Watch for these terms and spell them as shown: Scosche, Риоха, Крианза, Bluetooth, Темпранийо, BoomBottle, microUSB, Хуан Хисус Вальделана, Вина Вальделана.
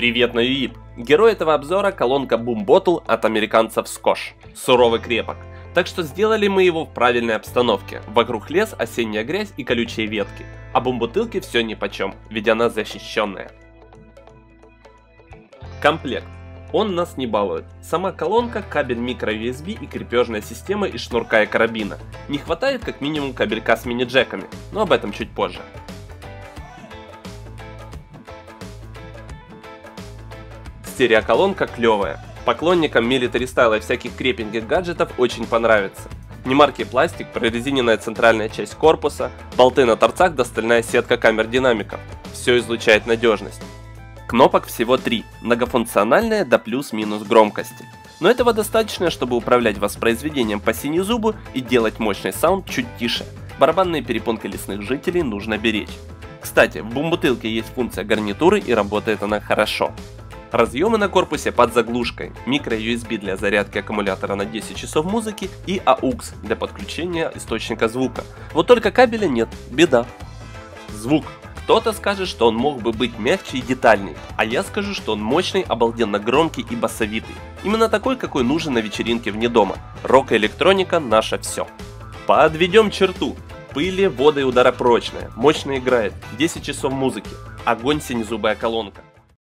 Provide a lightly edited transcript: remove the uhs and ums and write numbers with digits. Привет на UIP! Герой этого обзора — колонка BoomBottle от американцев Scosche. Суровый крепок. Так что сделали мы его в правильной обстановке. Вокруг лес, осенняя грязь и колючие ветки. А бумбутылке все нипочем, ведь она защищенная. Комплект. Он нас не балует. Сама колонка, кабель microUSB и крепежная система из шнурка и карабина. Не хватает как минимум кабелька с мини-джеками, но об этом чуть позже. Стереоколонка клевая. Поклонникам милитари стайла и всяких крепеньких гаджетов очень понравится. Немаркий пластик, прорезиненная центральная часть корпуса, болты на торцах да стальная сетка камер динамиков. Все излучает надежность. Кнопок всего 3, многофункциональная да плюс-минус громкости. Но этого достаточно, чтобы управлять воспроизведением по синезубу и делать мощный саунд чуть тише. Барабанные перепонки лесных жителей нужно беречь. Кстати, в бумбутылке есть функция гарнитуры и работает она хорошо. Разъемы на корпусе под заглушкой, microUSB для зарядки аккумулятора на 10 часов музыки и AUX для подключения источника звука. Вот только кабеля нет, беда. Звук. Кто-то скажет, что он мог бы быть мягче и детальней, а я скажу, что он мощный, обалденно громкий и басовитый. Именно такой, какой нужен на вечеринке вне дома. Рок и электроника – наше все. Подведем черту. Пыли, вода и ударопрочная, мощно играет, 10 часов музыки, огонь синезубая колонка.